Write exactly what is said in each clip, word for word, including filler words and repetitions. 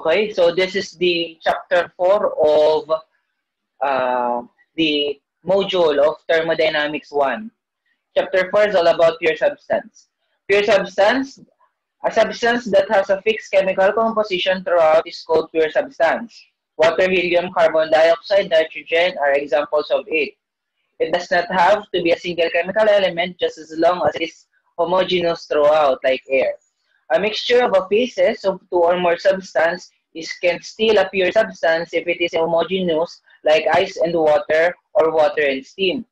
Okay, so this is the chapter four of uh, the module of Thermodynamics one. Chapter four is all about pure substance. Pure substance, a substance that has a fixed chemical composition throughout is called pure substance. Water, helium, carbon dioxide, nitrogen are examples of it. It does not have to be a single chemical element just as long as it is homogeneous throughout, like air. A mixture of a pieces of two or more substance is can still a pure substance if it is homogeneous, like ice and water or water and steam.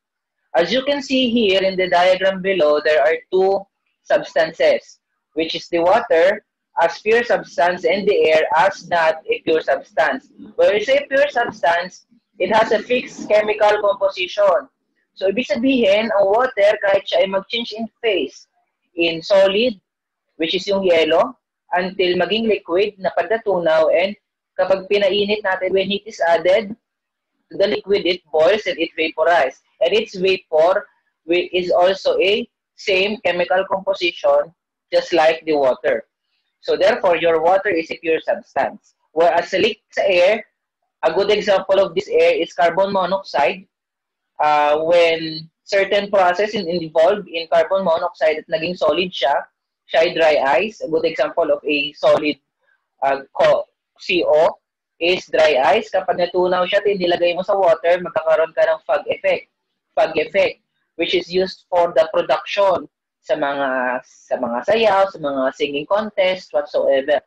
As you can see here in the diagram below, there are two substances, which is the water as pure substance and the air as not a pure substance. When we say pure substance, it has a fixed chemical composition. So ibig sabihin, ang water kahit siya ay mag-change in phase in solid, which is yung yellow, until maging liquid na pagdatunaw, and kapag pinainit natin, when heat is added to the liquid, it boils and it vaporizes. And its vapor is also a same chemical composition, just like the water. So therefore, your water is a pure substance. Whereas sa air, a good example of this air is carbon monoxide. Uh, when certain process is involved in carbon monoxide at naging solid siya, Shy dry ice, a good example of a solid uh, C O is dry ice. Kapag natunaw siya, tinilagay mo sa water, magkakaroon ka ng fog effect. Fog effect, which is used for the production sa mga sa mga sayaw, sa mga singing contest, whatsoever.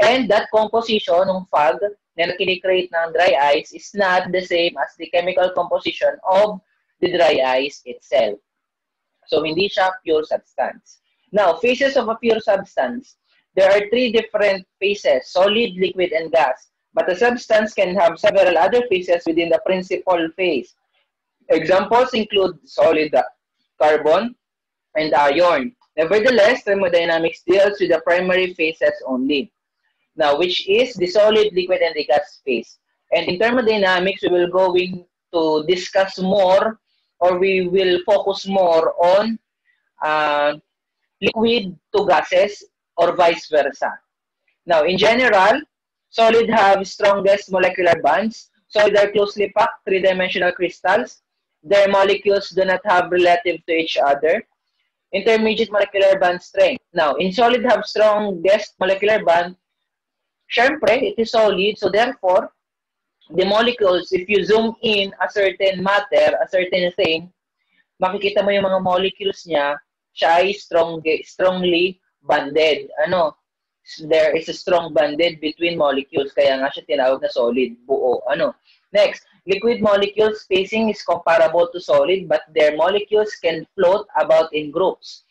And that composition ng fog na nakikreate ng dry ice is not the same as the chemical composition of the dry ice itself. So, hindi siya pure substance. Now, phases of a pure substance. There are three different phases, solid, liquid, and gas. But a substance can have several other phases within the principal phase. Examples include solid carbon and iron. Nevertheless, thermodynamics deals with the primary phases only. Now, which is the solid, liquid, and the gas phase. And in thermodynamics, we will go in to discuss more, or we will focus more on uh, liquid to gases or vice versa. Now, in general, solid have strongest molecular bonds. Solid are closely packed three-dimensional crystals. Their molecules do not have relative to each other intermediate molecular bond strength. Now, in solid have strongest molecular bond. Syempre, it is solid, so therefore, the molecules, if you zoom in a certain matter, a certain thing, makikita mo yung mga molecules niya, siya ay strong, strongly bonded. Ano? There is a strong bonded between molecules. Kaya nga siya tinawag na solid, buo. Ano? Next, liquid molecule spacing is comparable to solid, but their molecules can float about in groups.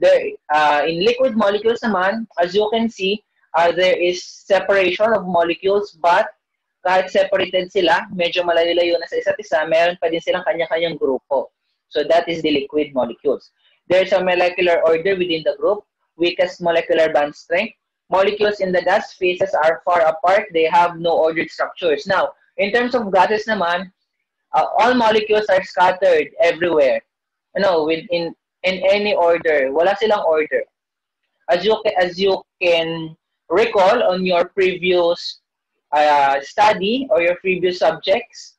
There, uh, in liquid molecules naman, as you can see, uh, there is separation of molecules, but kahit separated sila, medyo malalayo na sa isa't isa, meron pa din silang kanya-kanyang grupo. So that is the liquid molecules. There's a molecular order within the group, weakest molecular bond strength. Molecules in the gas phases are far apart. They have no ordered structures. Now, in terms of gases naman, uh, all molecules are scattered everywhere. You know, in, in, in any order. Wala silang order. As you, as you can recall on your previous uh, study or your previous subjects,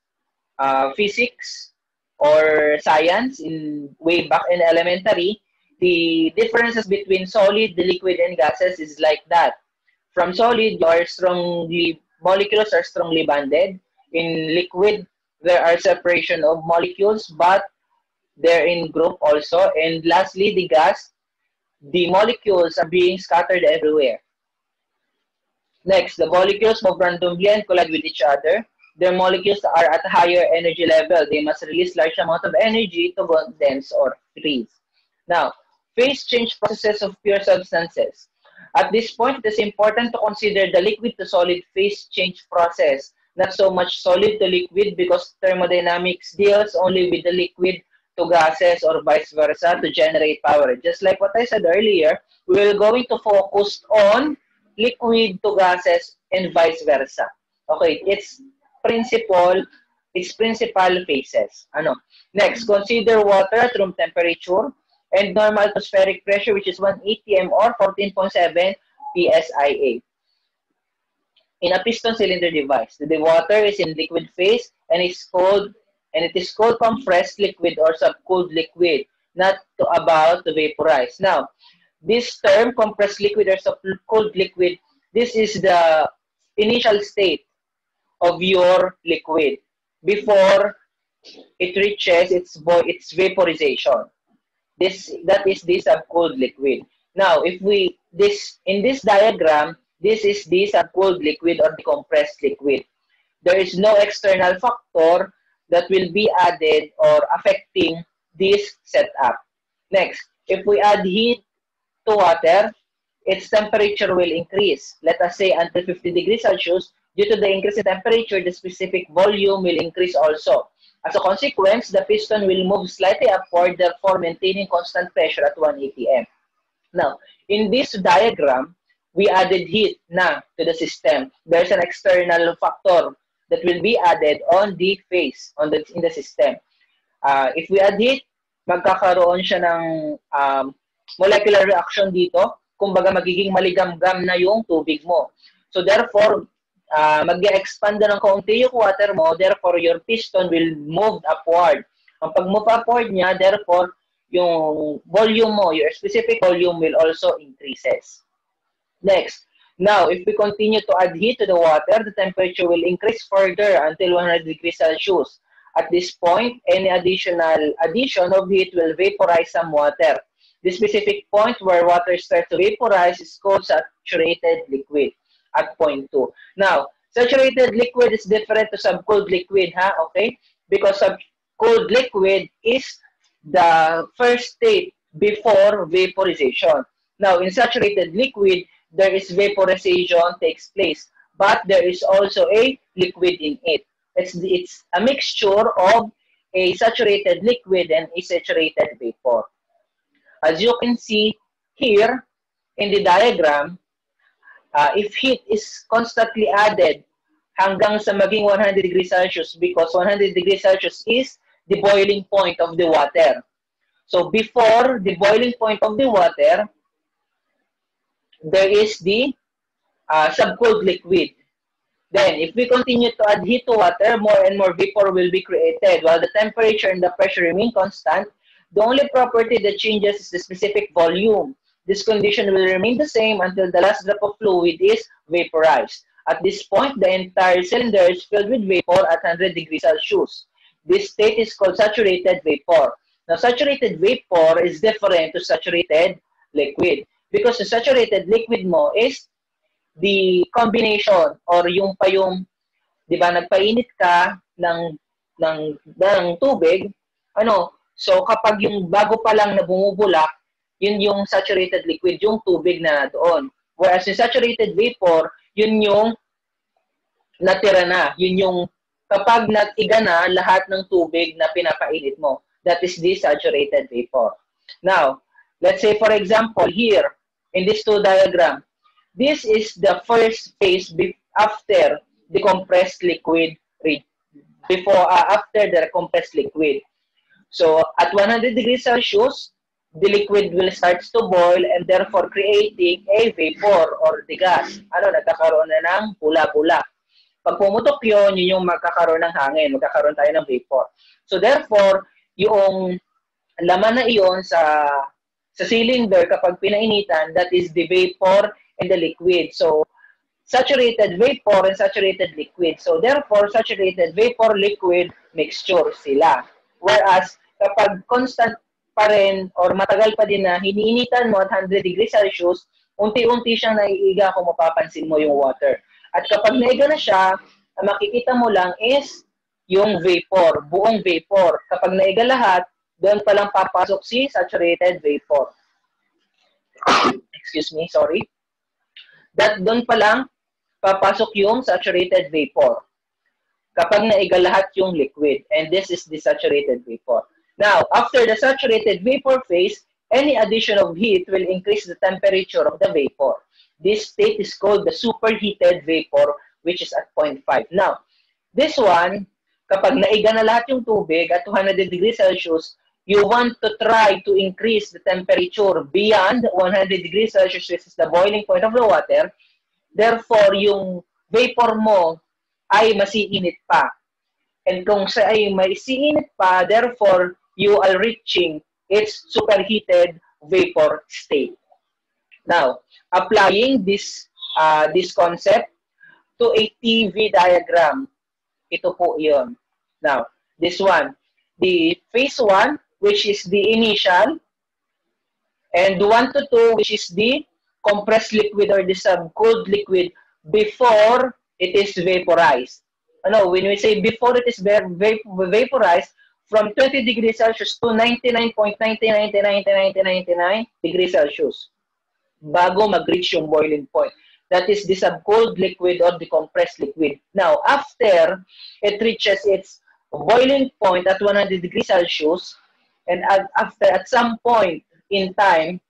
uh, physics, or science in way back in elementary, the differences between solid, the liquid, and gases is like that. From solid, your strongly molecules are strongly bonded. In liquid, there are separation of molecules, but they're in group also. And lastly, the gas, the molecules are being scattered everywhere. Next, the molecules move randomly and collide with each other. Their molecules are at a higher energy level. They must release large amount of energy to condense or freeze. Now, phase change processes of pure substances. At this point, it is important to consider the liquid to solid phase change process, not so much solid to liquid, because thermodynamics deals only with the liquid to gases or vice versa to generate power. Just like what I said earlier, we are going to focus on liquid to gases and vice versa. Okay, it's principal, its principal phases. Ano? Next, consider water at room temperature and normal atmospheric pressure, which is one atm or fourteen point seven P S I A. in a piston cylinder device. The water is in liquid phase and is cold, and it is called compressed liquid or subcooled liquid, not to about to vaporize. Now, this term, compressed liquid or subcooled liquid, this is the initial state of your liquid before it reaches its its vaporization. This that is the subcooled liquid. Now, if we this in this diagram, this is the subcooled liquid or the compressed liquid. There is no external factor that will be added or affecting this setup. Next, if we add heat to water, its temperature will increase. Let us say until fifty degrees Celsius. Due to the increase in temperature, the specific volume will increase also. As a consequence, the piston will move slightly upward, therefore maintaining constant pressure at one atmosphere. Now, in this diagram, we added heat na to the system. There's an external factor that will be added on the phase on the in the system. Uh, if we add heat, magkakaroon siya ng um, molecular reaction dito. Kumbaga, magiging maligamgam na yung tubig mo. So therefore, uh, mag-expand na ng kaunti yung water mo. Therefore, your piston will move upward. Ang pag-move upward niya, therefore, yung volume mo, your specific volume will also increases. Next, now if we continue to add heat to the water, the temperature will increase further until one hundred degrees Celsius. At this point, any additional addition of heat will vaporize some water. The specific point where water starts to vaporize is called saturated liquid at point two. Now, saturated liquid is different to subcooled liquid, huh? Okay? Because subcooled liquid is the first state before vaporization. Now, in saturated liquid, there is vaporization takes place, but there is also a liquid in it. It's, it's a mixture of a saturated liquid and a saturated vapor. As you can see here in the diagram, uh, if heat is constantly added hanggang sa maging one hundred degrees Celsius, because one hundred degrees Celsius is the boiling point of the water. So before the boiling point of the water, there is the uh, subcooled liquid. Then, if we continue to add heat to water, more and more vapor will be created. While the temperature and the pressure remain constant, the only property that changes is the specific volume. This condition will remain the same until the last drop of fluid is vaporized. At this point, the entire cylinder is filled with vapor at one hundred degrees Celsius. This state is called saturated vapor. Now, saturated vapor is different to saturated liquid, because the saturated liquid mo is the combination or yung pa yung, di ba, nagpainit ka ng, ng, ng tubig, ano, so kapag yung bago pa lang na bumubulak, yun yung saturated liquid, yung tubig na doon. Whereas yung saturated vapor, yun yung natira na, yun yung kapag natiga na lahat ng tubig na pinapainit mo. That is the saturated vapor. Now, let's say for example here, in this two diagram, this is the first phase after the compressed liquid, before uh, after the compressed liquid. So at one hundred degrees Celsius, the liquid will start to boil and therefore creating a vapor or the gas. Ano, nagkakaroon na ng pula-pula. Pag pumutok yun, yun yung magkakaroon ng hangin, magkakaroon tayo ng vapor. So therefore, yung laman na iyon sa, sa cylinder kapag pinainitan, that is the vapor and the liquid. So, saturated vapor and saturated liquid. So, therefore, saturated vapor, liquid, mixture sila. Whereas, kapag constant pa rin or matagal pa din na hiniinitan mo at one hundred degrees Celsius, unti-unti siyang naiiga kung mapapansin mo yung water. At kapag naiga na siya, ang makikita mo lang is yung vapor, buong vapor. Kapag naiga lahat, doon pa lang papasok si saturated vapor. Excuse me, sorry. That doon pa lang papasok yung saturated vapor. Kapag naiga lahat yung liquid. And this is the saturated vapor. Now, after the saturated vapor phase, any addition of heat will increase the temperature of the vapor. This state is called the superheated vapor, which is at zero point five. Now, this one, kapag naiga na lahat yung tubig at two hundred degrees Celsius, you want to try to increase the temperature beyond one hundred degrees Celsius, which is the boiling point of the water. Therefore, yung vapor mo ay masiinit pa. And kung sa ay masiinit pa, therefore, you are reaching its superheated vapor state. Now, applying this uh, this concept to a T V diagram, ito po yun. Now, this one, the phase one, which is the initial, and one to two, which is the compressed liquid or the subcooled liquid before it is vaporized. Ano, when we say before it is vaporized, from twenty degrees Celsius to ninety-nine point nine nine nine nine nine nine degrees Celsius bago mag-reach yung boiling point. That is the subcooled liquid or the compressed liquid. Now, after it reaches its boiling point at one hundred degrees Celsius, and at, after at some point in time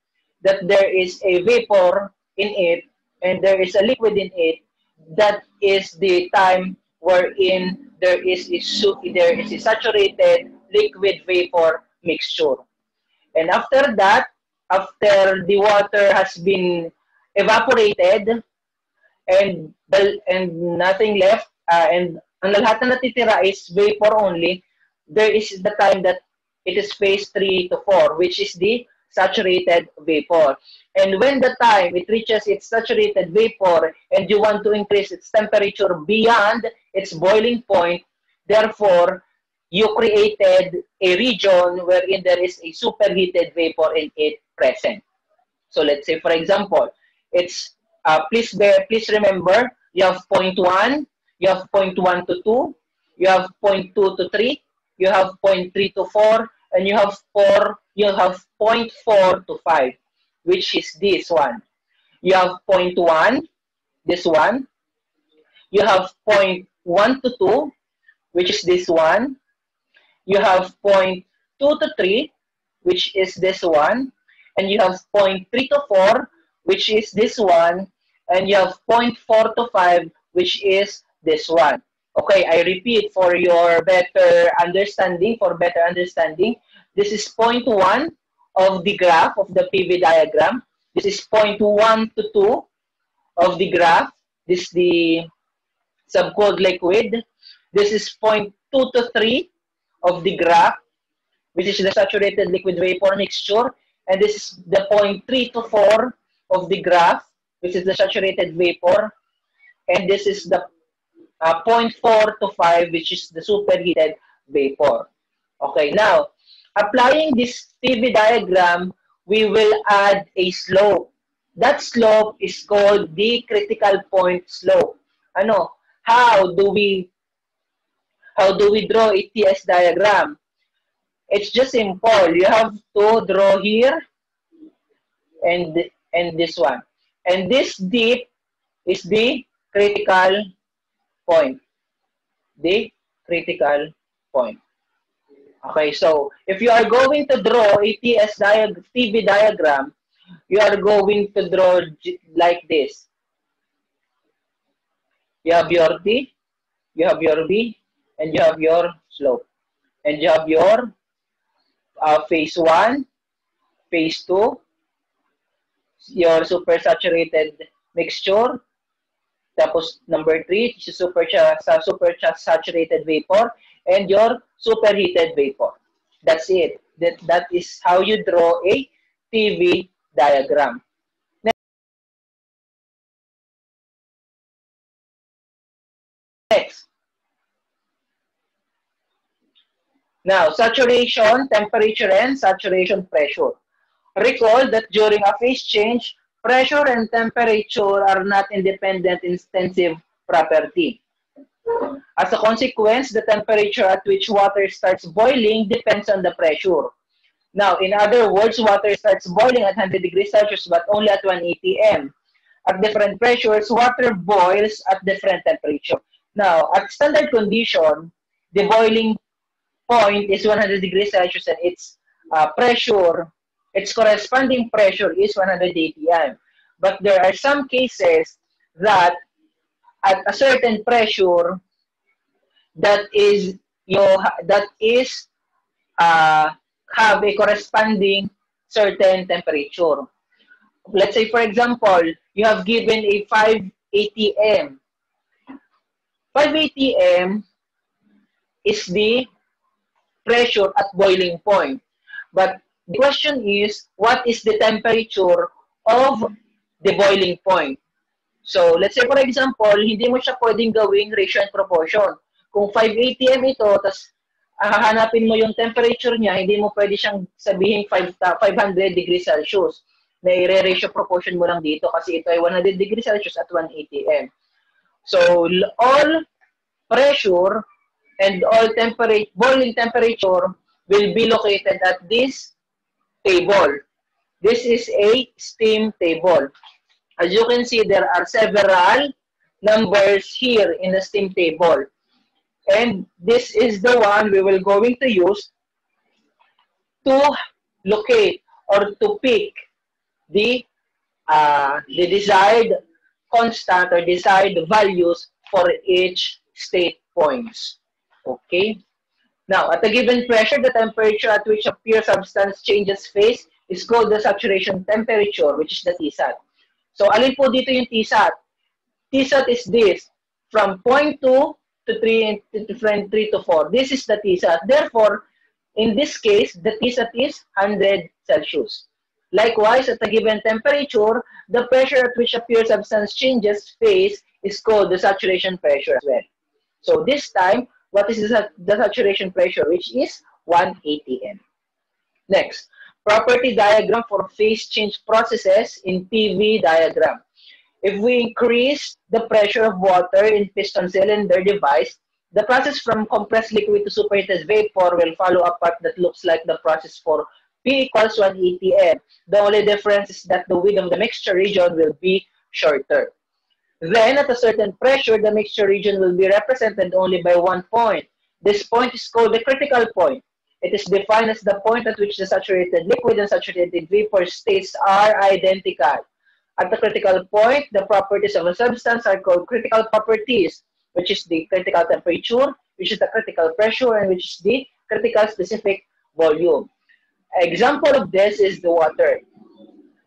that there is a vapor in it and there is a liquid in it, that is the time wherein there is a, there is a saturated liquid vapor mixture. And after that, after the water has been evaporated and and nothing left, uh, and ang lahat na natitira is vapor only, there is the time that it is phase three to four, which is the saturated vapor. And when the time it reaches its saturated vapor and you want to increase its temperature beyond its boiling point, therefore, you created a region wherein there is a superheated vapor in it present. So let's say, for example, it's, uh, please, bear, please remember, you have point one, you have point one to two, you have point two to three, you have point three to four, and you have four, you have point four to five, which is this one. You have point one, this one. You have point one to two, which is this one. You have point two to three, which is this one. And you have point three to four, which is this one. And you have point four to five, which is this one. Okay, I repeat for your better understanding, for better understanding. This is point one of the graph of the P V diagram. This is point one to two of the graph. This is the subcooled liquid. This is point two to three of the graph, which is the saturated liquid vapor mixture. And this is the point three to four of the graph, which is the saturated vapor. And this is the Uh, point four to five, which is the superheated vapor. Okay, now, applying this T V diagram, we will add a slope. That slope is called the critical point slope. Ano? How do we, how do we draw a T S diagram? It's just simple. You have to draw here and, and this one. And this dip is the critical point, the critical point. Okay, so if you are going to draw a T S diag- T V diagram, you are going to draw like this. You have your T, you have your B, and you have your slope. And you have your uh, phase one, phase two, your supersaturated mixture. Tapos number three, super, super saturated vapor, and your superheated vapor. That's it. That, that is how you draw a T V diagram. Next. Now, saturation, temperature, and saturation pressure. Recall that during a phase change, pressure and temperature are not independent instantive property. As a consequence, the temperature at which water starts boiling depends on the pressure. Now, in other words, water starts boiling at one hundred degrees Celsius but only at one atmosphere. At different pressures, water boils at different temperature. Now, at standard condition, the boiling point is one hundred degrees Celsius and its uh, pressure, its corresponding pressure is one hundred atmosphere. But there are some cases that at a certain pressure that is you know, that is uh, have a corresponding certain temperature. Let's say, for example, you have given a five atmosphere five A T M is the pressure at boiling point. But the question is, what is the temperature of the boiling point? So, let's say for example, hindi mo siya pwedeng gawing ratio and proportion. Kung five A T M ito, tapos hahanapin mo yung temperature niya, hindi mo pwede siyang sabihin five hundred degrees Celsius. Na i-ratio proportion mo lang dito kasi ito ay one hundred degrees Celsius at one A T M. So, all pressure and all temperature, boiling temperature will be located at this table. This is a steam table. As you can see, there are several numbers here in the steam table. And this is the one we will going to use to locate or to pick the, uh, the desired constant or desired values for each state points. Okay? Now, at a given pressure, the temperature at which a pure substance changes phase is called the saturation temperature, which is the T-sat. So, alin po dito yung T-sat? T-sat is this, from zero point two to three to four. This is the T-sat. Therefore, in this case, the T-sat is one hundred Celsius. Likewise, at a given temperature, the pressure at which a pure substance changes phase is called the saturation pressure as well. So, this time, what is the saturation pressure, which is one A T M. Next, property diagram for phase change processes in P V diagram. If we increase the pressure of water in piston cylinder device, the process from compressed liquid to superheated vapor will follow a path that looks like the process for P equals one A T M. The only difference is that the width of the mixture region will be shorter. Then, at a certain pressure, the mixture region will be represented only by one point. This point is called the critical point. It is defined as the point at which the saturated liquid and saturated vapor states are identical. At the critical point, the properties of a substance are called critical properties, which is the critical temperature, which is the critical pressure, and which is the critical specific volume. An example of this is the water.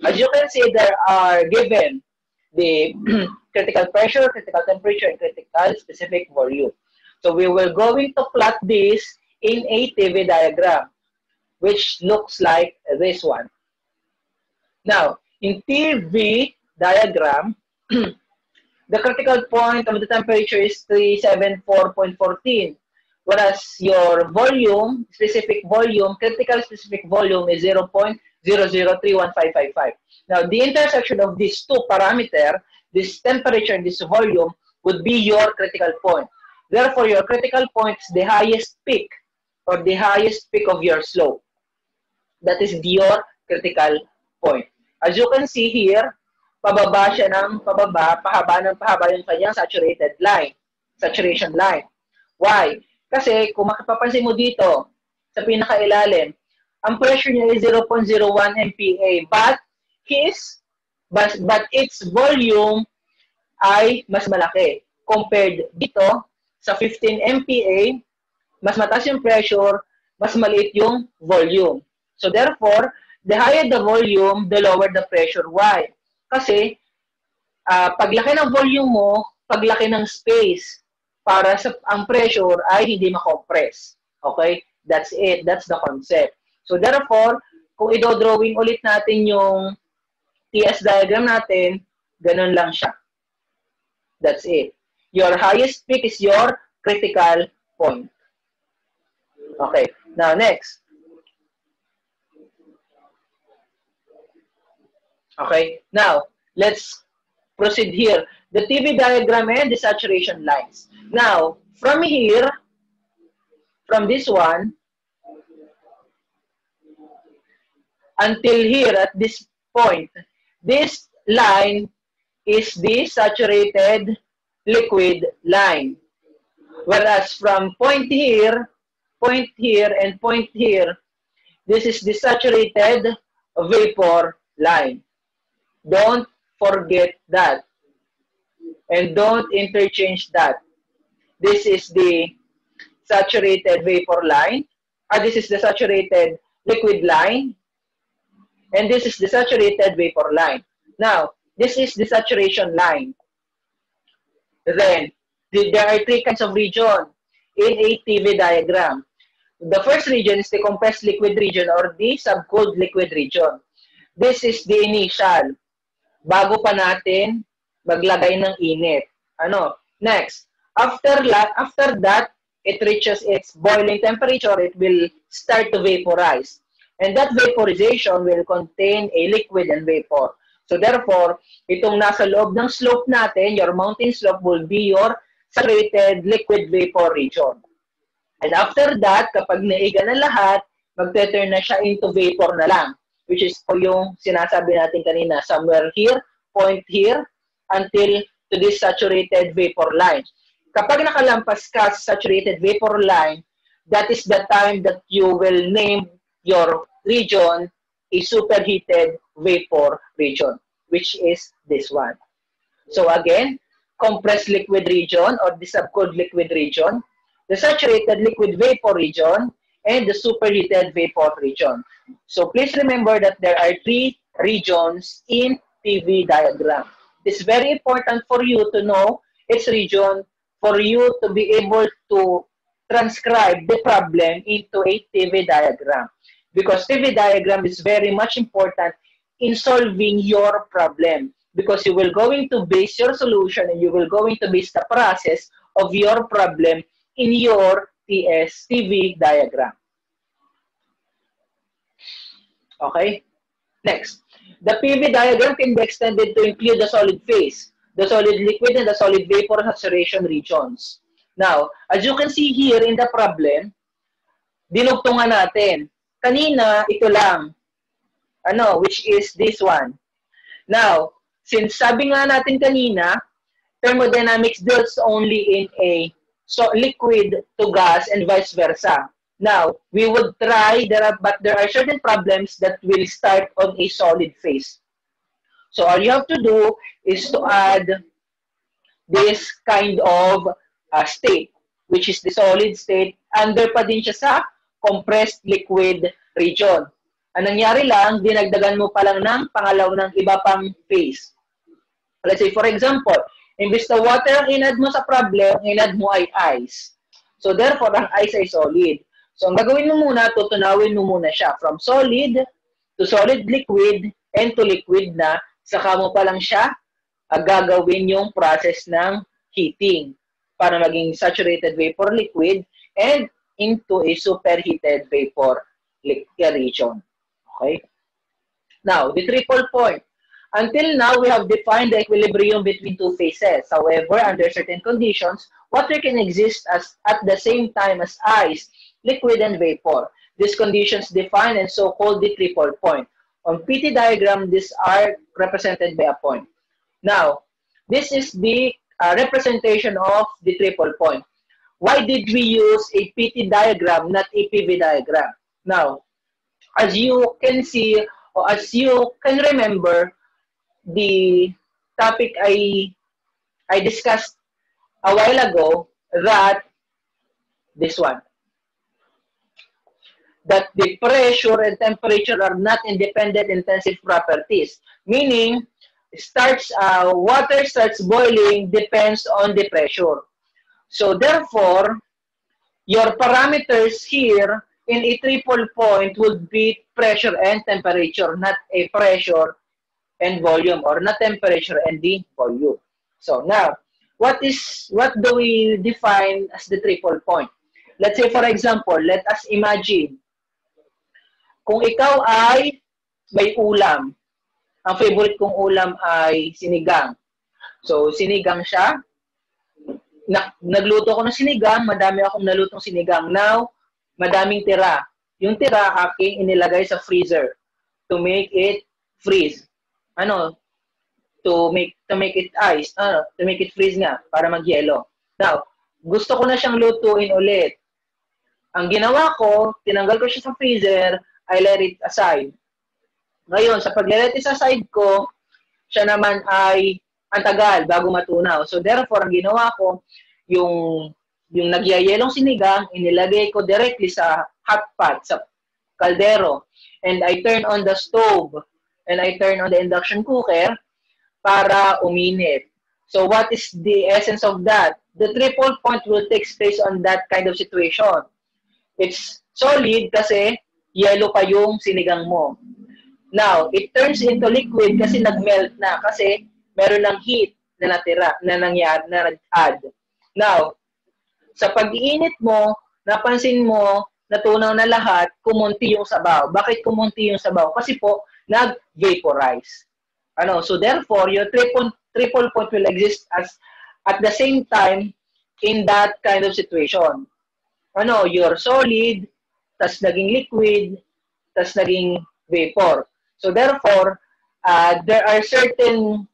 As you can see, there are given the critical pressure, critical temperature, and critical specific volume. So we will going to plot this in a T V diagram, which looks like this one. Now, in T V diagram, the critical point of the temperature is three seventy-four point one four, whereas your volume, specific volume, critical specific volume is zero point zero zero three one five five five. Now, the intersection of these two parameters, this temperature and this volume, would be your critical point. Therefore, your critical point is the highest peak or the highest peak of your slope. That is your critical point. As you can see here, pababa siya ng pababa, pahaba ng pahaba yung kanyang saturated line, saturation line. Why? Kasi kung makapapansin mo dito, sa pinakailalim, ang pressure niya is zero point zero one M P A, but his, but, but its volume ay mas malaki. Compared dito, sa fifteen M P A, mas mataas yung pressure, mas maliit yung volume. So therefore, the higher the volume, the lower the pressure. Why? Kasi, uh, paglaki ng volume mo, paglaki ng space, para sa ang pressure ay hindi makompress. Okay? That's it. That's the concept. So therefore, kung idodrawing ulit natin yung T S diagram natin, ganun lang siya. That's it. Your highest peak is your critical point. Okay. Now, next. Okay. Now, let's proceed here. The T V diagram and the saturation lines. Now, from here, from this one, until here at this point, this line is the saturated liquid line. Whereas from point here, point here, and point here, this is the saturated vapor line. Don't forget that. And don't interchange that. This is the saturated vapor line. Uh, this is the saturated liquid line. And this is the saturated vapor line. Now, this is the saturation line. Then, there are three kinds of region in a T V diagram. The first region is the compressed liquid region or the subcooled liquid region. This is the initial. Bago pa natin maglagay ng init. Ano? Next, after after that, it reaches its boiling temperature, it will start to vaporize. And that vaporization will contain a liquid and vapor. So therefore, itong nasa loob ng slope natin, your mountain slope will be your saturated liquid vapor region. And after that, kapag naiga na lahat, magte-turn na siya into vapor na lang. Which is po yung sinasabi natin kanina, somewhere here, point here, until to this saturated vapor line. Kapag nakalampas ka sa saturated vapor line, that is the time that you will name your region a superheated vapor region, which is this one. So again, compressed liquid region or the subcooled liquid region, the saturated liquid vapor region, and the superheated vapor region. So please remember that there are three regions in P V diagram. It's very important for you to know its region for you to be able to transcribe the problem into a T V diagram. Because T V diagram is very much important in solving your problem. Because you will going to base your solution and you will going to base the process of your problem in your T S T V diagram. Okay? Next. The P V diagram can be extended to include the solid phase, the solid liquid, and the solid vapor saturation regions. Now, as you can see here in the problem, dinugtungan natin. Kanina, ito lang. Ano, which is this one. Now, since sabi nga natin kanina, thermodynamics deals only in a so liquid to gas and vice versa. Now, we would try, there are, but there are certain problems that will start on a solid phase. So all you have to do is to add this kind of uh, state, which is the solid state, under pa din siya sa compressed liquid region. Ang nangyari lang, dinagdagan mo pa lang ng pangalaw ng iba pang phase. Let's say, for example, imbis na water ang inad mo sa problem, inad mo ay ice. So therefore, ang ice ay solid. So ang gagawin mo muna, tutunawin mo muna siya from solid to solid liquid and to liquid na, saka mo pa lang siya uh, gagawin yung process ng heating para maging saturated vapor liquid and into a superheated vapor region. Okay? Now, the triple point. Until now, we have defined the equilibrium between two phases. However, under certain conditions, water can exist as at the same time as ice, liquid, and vapor. These conditions define and so called the triple point. On P T diagram, these are represented by a point. Now, this is the uh, representation of the triple point. Why did we use a P T diagram, not a P V diagram? Now, as you can see, or as you can remember, the topic I, I discussed a while ago, that this one, that the pressure and temperature are not independent intensive properties, meaning starts uh, water starts boiling depends on the pressure. So therefore, your parameters here in a triple point would be pressure and temperature, not a pressure and volume, or not temperature and the volume. So now, what is what do we define as the triple point? Let's say, for example, let us imagine, kung ikaw ay may ulam, ang favorite kong ulam ay sinigang. So sinigang siya, Na, nagluto ko ng sinigang, madami akong nalutong sinigang. Now, madaming tira. Yung tira, aking inilagay sa freezer to make it freeze. Ano? To make to make it ice. Ano? To make it freeze nga, para mag-yelo. Now, gusto ko na siyang lutuin ulit. Ang ginawa ko, tinanggal ko siya sa freezer, I let it aside. Ngayon, sa pag-let it aside ko, siya naman ay ang tagal bago matunaw. So therefore, ang ginawa ko, yung yung nagyayelong sinigang, inilagay ko directly sa hot pot, sa kaldero. And I turn on the stove and I turn on the induction cooker para uminit. So what is the essence of that? the triple point will take place on that kind of situation. It's solid kasi yellow pa yung sinigang mo. Now, it turns into liquid kasi nagmelt na kasi meron ng heat na natira, na nangyari, na nag-add. Now, sa pag-iinit mo, napansin mo, natunaw na lahat, kumunti yung sabaw. Bakit kumunti yung sabaw? Kasi po, nag-vaporize. Ano? So, therefore, your triple, triple point will exist as at the same time in that kind of situation. Ano? Your solid, tas naging liquid, tas naging vapor. So, therefore, uh, there are certain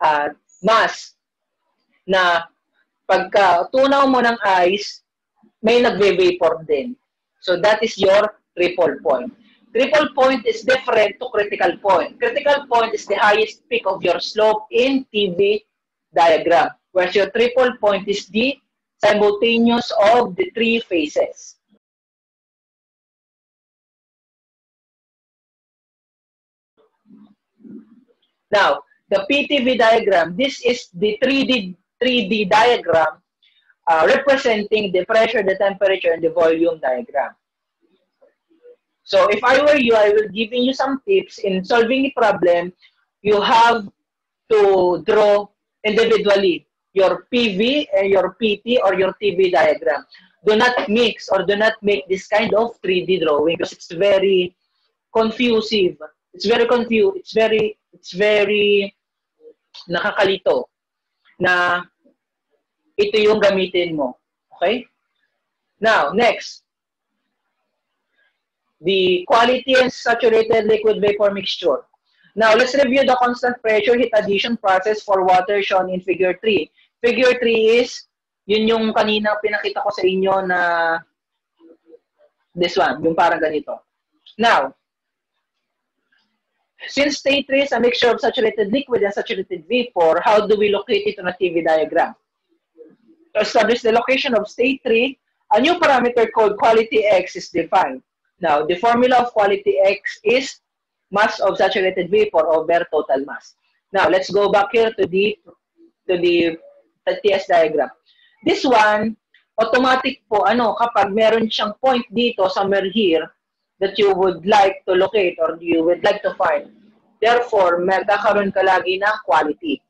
uh, mass na pagka tunaw mo ng ice, may nagve-vapor din. So, that is your triple point. Triple point is different to critical point. Critical point is the highest peak of your slope in T V diagram, whereas your triple point is the simultaneous of the three phases. Now, the P T V diagram, this is the three D, three D diagram uh, representing the pressure, the temperature, and the volume diagram. So if I were you, I will give you some tips in solving the problem. You have to draw individually your P V and your P T or your T V diagram. Do not mix or do not make this kind of three D drawing because it's very confusing. It's very confused. It's very, it's very nakakalito na ito yung gamitin mo. Okay? Now, next. The quality and saturated liquid vapor mixture. Now, let's review the constant pressure heat addition process for water shown in figure three. Figure three is, yun yung kanina pinakita ko sa inyo na this one, yung parang ganito. Now, since state three is a mixture of saturated liquid and saturated vapor, how do we locate it on a T V diagram? To establish the location of state three, a new parameter called quality X is defined. Now, the formula of quality X is mass of saturated vapor over total mass. Now, let's go back here to the to the, the T S diagram. This one, automatic po, ano, kapag meron siyang point dito, somewhere here, that you would like to locate or you would like to find. Therefore, magkakaroon ka lagi ng quality.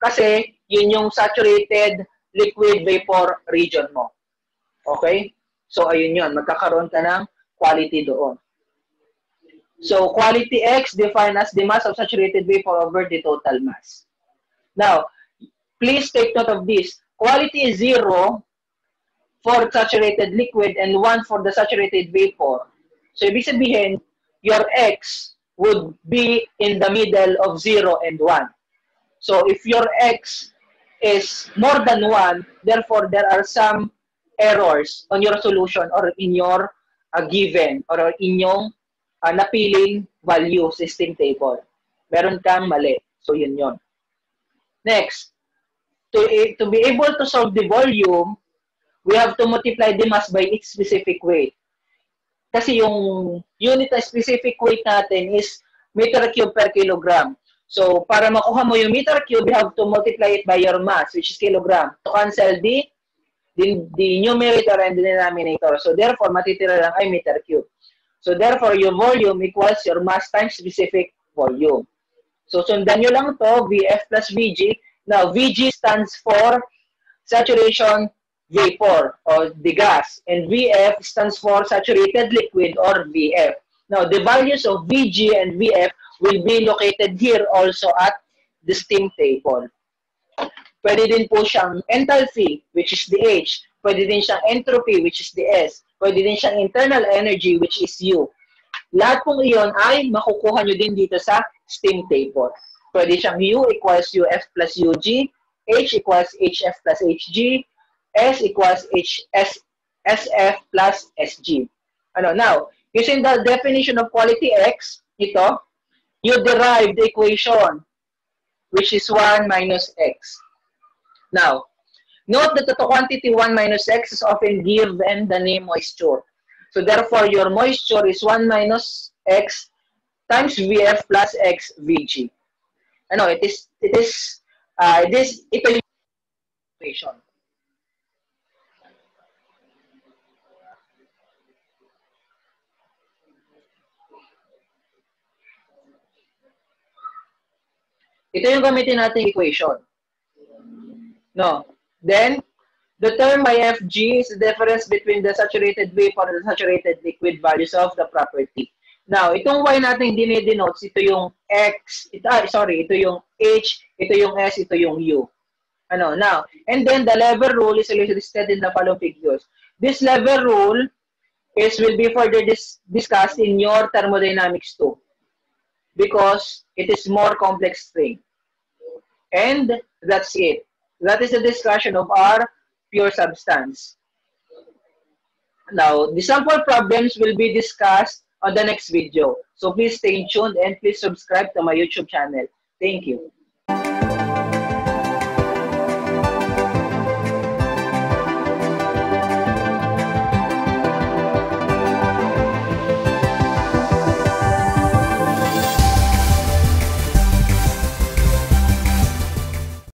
Kasi, yun yung saturated liquid vapor region mo. Okay? So, ayun yun. Magkakaroon ka ng quality doon. So, quality X defined as the mass of saturated vapor over the total mass. Now, please take note of this. Quality is zero for saturated liquid and one for the saturated vapor. So, ibig sabihin, your X would be in the middle of zero and one. So, if your X is more than one, therefore, there are some errors on your solution or in your uh, given or in yung uh, napiling value system table. Meron kang mali. So, yun yun. Next, to, to be able to solve the volume, we have to multiply the mass by its specific weight. Kasi yung unit na specific weight natin is meter cube per kilogram. So, para makuha mo yung meter cube, you have to multiply it by your mass, which is kilogram, to cancel the The, the numerator and the denominator. So, therefore, matitira lang ay meter cube. So, therefore, your volume equals your mass times specific volume. So, sundan nyo lang to, V F plus V G. Now, V G stands for saturation vapor or the gas. And V F stands for saturated liquid or V F. Now, the values of V G and V F will be located here also at the steam table. Pwede din po siyang enthalpy, which is the H. Pwede din siyang entropy, which is the S. Pwede din siyang internal energy, which is U. Lahat pong iyon ay makukuha nyo din dito sa steam table. Pwede siyang U equals U F plus U G, H equals H F plus H G, S equals H S, S F plus S G. Ano, now, using the definition of quality X, ito, you derive the equation, which is one minus X. Now, note that the quantity one minus X is often given the name moisture. So, therefore, your moisture is one minus X times V F plus X V G. Ano, it is, it is, uh, this, ito equation. Ito yung gamitin natin equation. No. Then, the term I F G is the difference between the saturated vapor and the saturated liquid values of the property. Now, itong Y natin dinidenotes, ito yung X, ito, ah, sorry, ito yung H, ito yung S, ito yung U. Ano, now, and then the lever rule is illustrated in the following figures. This lever rule is will be further dis discussed in your thermodynamics too, because it is more complex thing. And that's it. That is the discussion of our pure substance. Now, the sample problems will be discussed on the next video. So please stay tuned and please subscribe to my YouTube channel. Thank you.